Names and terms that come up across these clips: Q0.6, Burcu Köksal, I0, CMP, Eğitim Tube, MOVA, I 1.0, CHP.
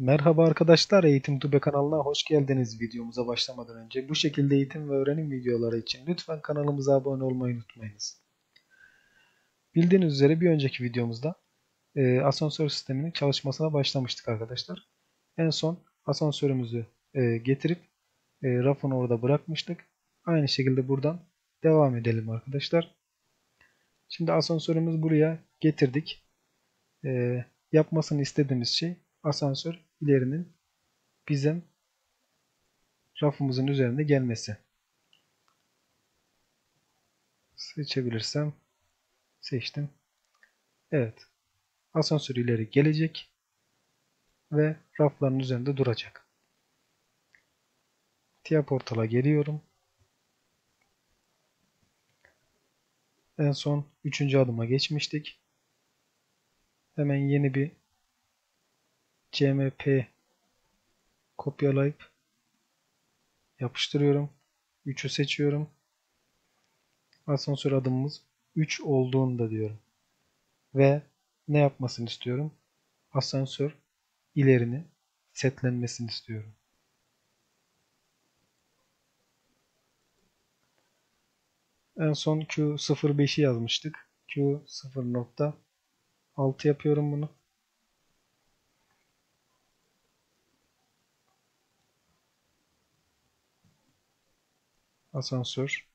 Merhaba arkadaşlar, Eğitim Tube kanalına hoş geldiniz. Videomuza başlamadan önce bu şekilde eğitim ve öğrenim videoları için lütfen kanalımıza abone olmayı unutmayınız. Bildiğiniz üzere bir önceki videomuzda asansör sisteminin çalışmasına başlamıştık arkadaşlar. En son asansörümüzü getirip rafını orada bırakmıştık. Aynı şekilde buradan devam edelim arkadaşlar. Şimdi asansörümüz buraya getirdik. Yapmasını istediğimiz şey asansör ilerinin bizim rafımızın üzerinde gelmesi. Seçebilirsem seçtim. Evet. Asansör ileri gelecek ve rafların üzerinde duracak. Tia Portal'a geliyorum. En son 3. adıma geçmiştik. Hemen yeni bir CMP kopyalayıp yapıştırıyorum. 3'ü seçiyorum. Asansör adımımız 3 olduğunda diyorum. Ve ne yapmasını istiyorum? Asansör ilerini setlenmesini istiyorum. En son Q0.5'i yazmıştık. Q0.6 yapıyorum bunu. Asansör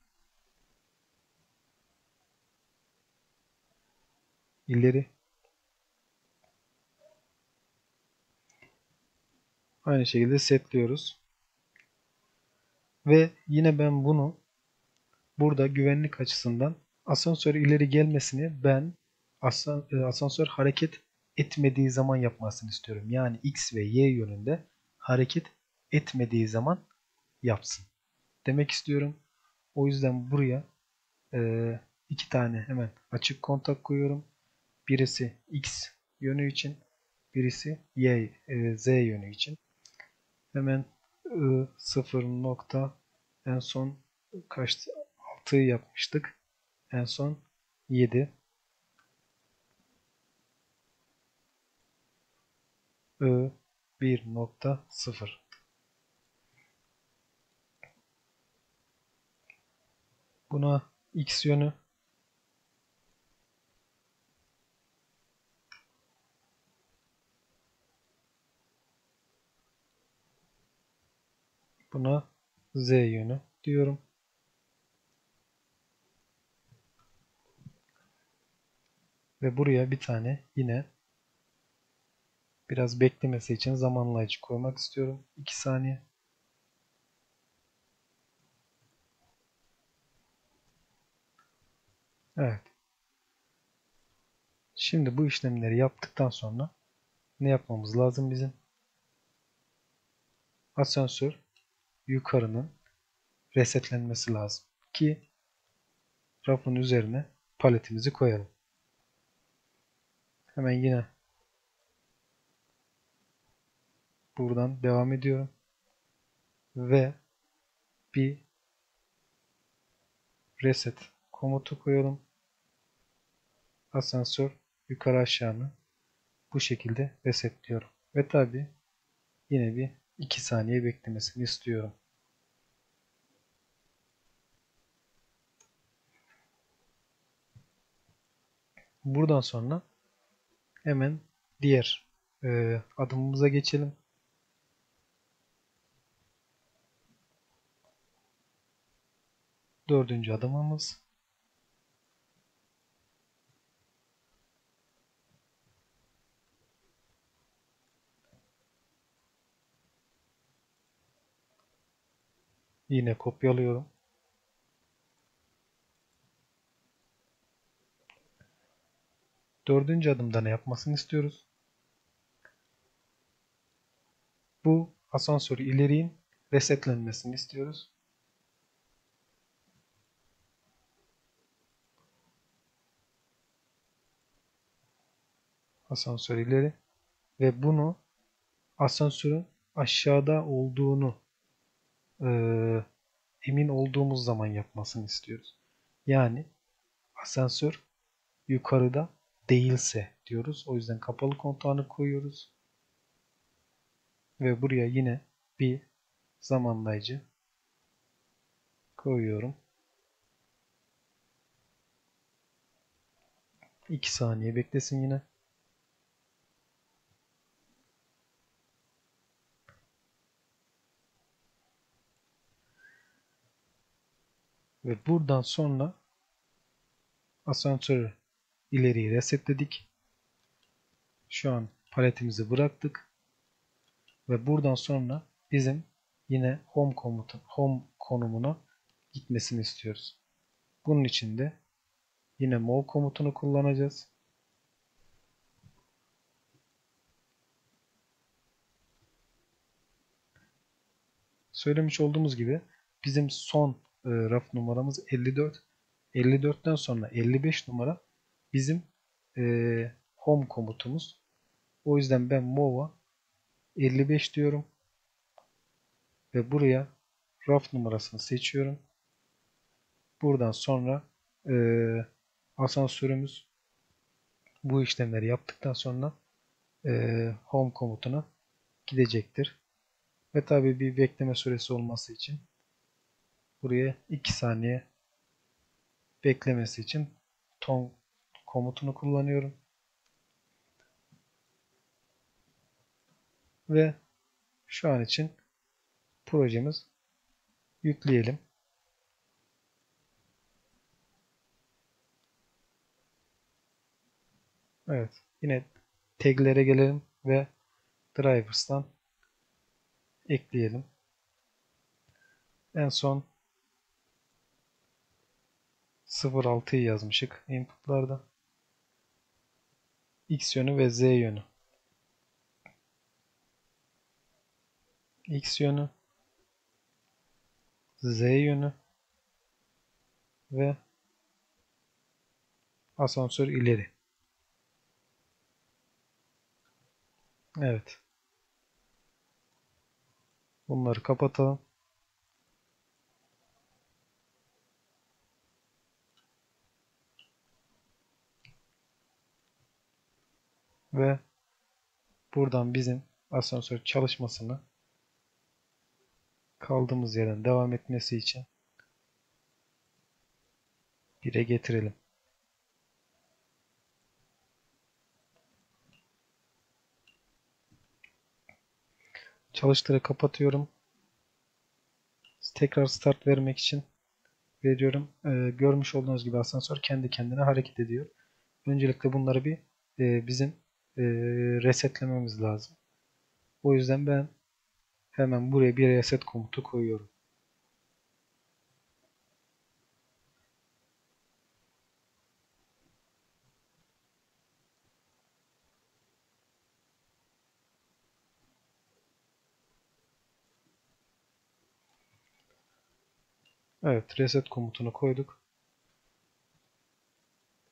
ileri. Aynı şekilde setliyoruz. Ve yine ben bunu burada güvenlik açısından asansör ileri gelmesini ben asansör hareket etmediği zaman yapmasını istiyorum. Yani X ve Y yönünde hareket etmediği zaman yapsın demek istiyorum. O yüzden buraya 2 tane hemen açık kontak koyuyorum. Birisi X yönü için, birisi Z yönü için. Hemen I0. En son kaç? 6 yapmıştık. En son 7. I 1.0. Buna X yönü, buna Z yönü diyorum. Ve buraya bir tane yine biraz beklemesi için zamanlayıcı koymak istiyorum. 2 saniye. Evet. Şimdi bu işlemleri yaptıktan sonra ne yapmamız lazım bizim? Asansör yukarının resetlenmesi lazım ki rafın üzerine paletimizi koyalım. Hemen yine buradan devam ediyorum ve bir reset komutu koyalım. Asansör yukarı aşağını bu şekilde resetliyorum. Ve tabi yine bir 2 saniye beklemesini istiyorum. Buradan sonra hemen diğer adımımıza geçelim. Dördüncü adımımız. Yine kopyalıyorum. Dördüncü adımda ne yapmasını istiyoruz? Bu asansörü ileriğin resetlenmesini istiyoruz. Asansör ileri ve bunu asansörün aşağıda olduğunu emin olduğumuz zaman yapmasını istiyoruz. Yani asansör yukarıda değilse diyoruz. O yüzden kapalı kontağını koyuyoruz. ve buraya yine bir zamanlayıcı koyuyorum. 2 saniye beklesin yine. Ve buradan sonra asansörü ileriye resetledik. Şu an paletimizi bıraktık. Ve buradan sonra bizim yine home konumuna gitmesini istiyoruz. Bunun için de yine MOV komutunu kullanacağız. Söylemiş olduğumuz gibi bizim son raf numaramız 54. 54'ten sonra 55 numara bizim home komutumuz. O yüzden ben MOVA 55 diyorum. Ve buraya raf numarasını seçiyorum. Buradan sonra asansörümüz bu işlemleri yaptıktan sonra home komutuna gidecektir. Ve tabi bir bekleme süresi olması için buraya 2 saniye beklemesi için ton komutunu kullanıyorum. Ve şu an için projemiz yükleyelim. Evet, yine taglere gelelim ve drivers'tan ekleyelim. En son 0.6'yı yazmışık input'larda. X yönü ve Z yönü. X yönü, Z yönü ve asansör ileri. Evet. Bunları kapatalım. Ve buradan bizim asansör çalışmasını kaldığımız yerden devam etmesi için 1'e getirelim. Çalıştırı kapatıyorum. Tekrar start vermek için veriyorum. Görmüş olduğunuz gibi asansör kendi kendine hareket ediyor. Öncelikle bunları bir bizim resetlememiz lazım. O yüzden ben hemen buraya bir reset komutu koyuyorum. Evet, reset komutunu koyduk.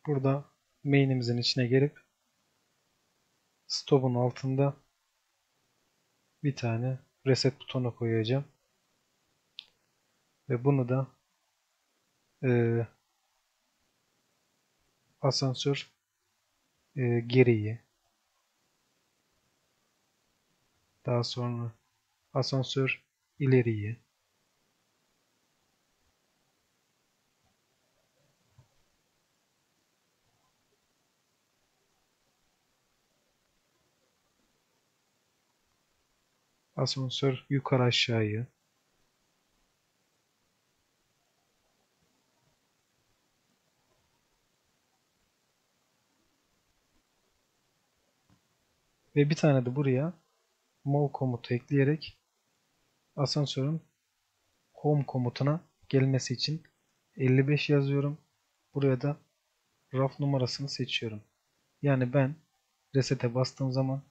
Burada main'imizin içine gelip stop'un altında bir tane reset butonu koyacağım. Ve bunu da asansör geriye, daha sonra asansör ileriye, asansör yukarı aşağıya, ve bir tane de buraya move komutu ekleyerek asansörün home komutuna gelmesi için 55 yazıyorum. Buraya da raf numarasını seçiyorum. Yani ben reset'e bastığım zaman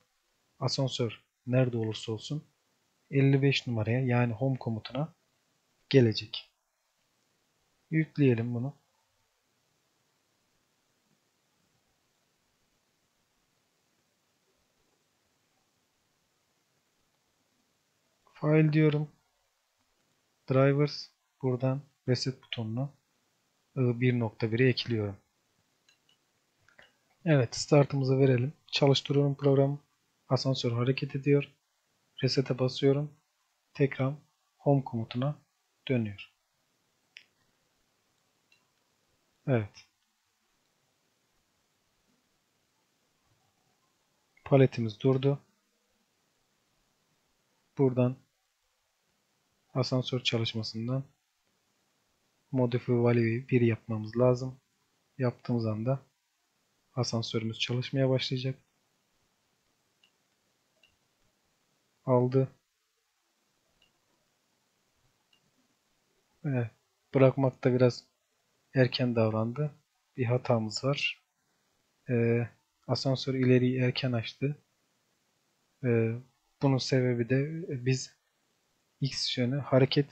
asansör nerede olursa olsun 55 numaraya, yani home komutuna gelecek. Yükleyelim bunu. File diyorum. Drivers, buradan reset butonunu I1.1'e ekliyorum. Evet, startımızı verelim. Çalıştırıyorum programı. Asansör hareket ediyor. Reset'e basıyorum. Tekrar Home komutuna dönüyorum. Evet. Paletimiz durdu. Buradan asansör çalışmasından Modify Valve'i 1 yapmamız lazım. Yaptığımız anda asansörümüz çalışmaya başlayacak. Aldı. Evet. Bırakmakta biraz erken davrandı. Bir hatamız var. Asansör ileriyi erken açtı. Bunun sebebi de biz X yönü hareket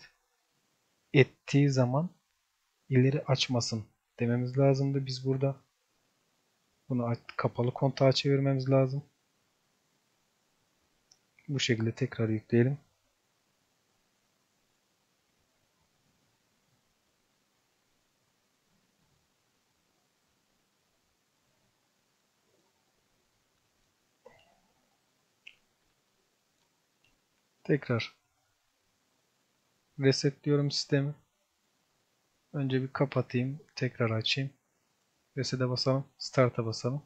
ettiği zaman ileri açmasın dememiz lazımdı. Biz burada bunu kapalı kontağa çevirmemiz lazım. Bu şekilde tekrar yükleyelim. Tekrar resetliyorum sistemi. Önce bir kapatayım, tekrar açayım. Reset'e basalım, Start'a basalım.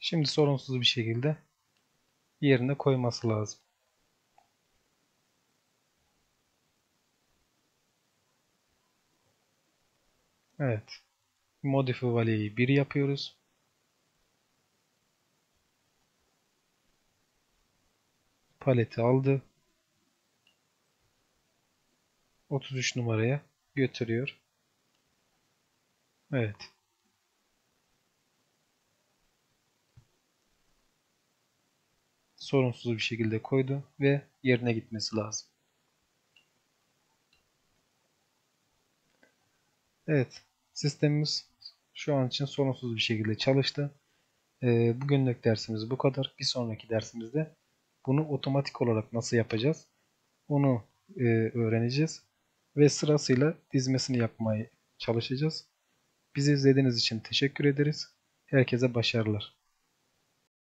Şimdi sorunsuz bir şekilde yerine koyması lazım. Evet. Modify Valve'i 1 yapıyoruz. Paleti aldı. 33 numaraya götürüyor. Evet. Sorunsuz bir şekilde koydu ve yerine gitmesi lazım. Evet. Sistemimiz şu an için sorunsuz bir şekilde çalıştı. Bugünlük dersimiz bu kadar. Bir sonraki dersimizde bunu otomatik olarak nasıl yapacağız? Onu öğreneceğiz. Ve sırasıyla dizmesini yapmaya çalışacağız. Bizi izlediğiniz için teşekkür ederiz. Herkese başarılar.